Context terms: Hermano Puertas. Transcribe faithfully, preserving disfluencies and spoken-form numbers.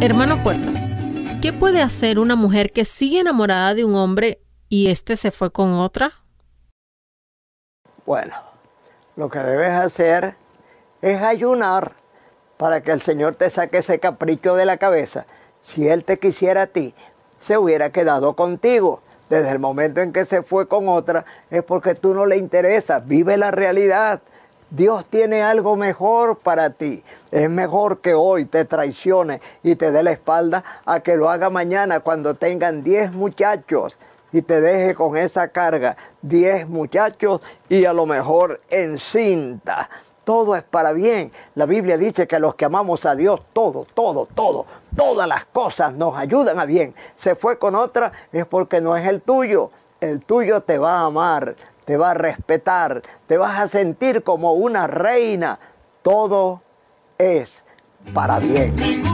Hermano Puertas, ¿qué puede hacer una mujer que sigue enamorada de un hombre y este se fue con otra? Bueno, lo que debes hacer es ayunar para que el Señor te saque ese capricho de la cabeza. Si Él te quisiera a ti, se hubiera quedado contigo. Desde el momento en que se fue con otra, es porque tú no le interesas. Vive la realidad. Dios tiene algo mejor para ti. Es mejor que hoy te traicione y te dé la espalda a que lo haga mañana cuando tengan diez muchachos y te deje con esa carga. diez muchachos y a lo mejor encinta. Todo es para bien. La Biblia dice que los que amamos a Dios, todo, todo, todo, todas las cosas nos ayudan a bien. Se fue con otra es porque no es el tuyo. El tuyo te va a amar, te va a respetar, te vas a sentir como una reina. Todo es para bien.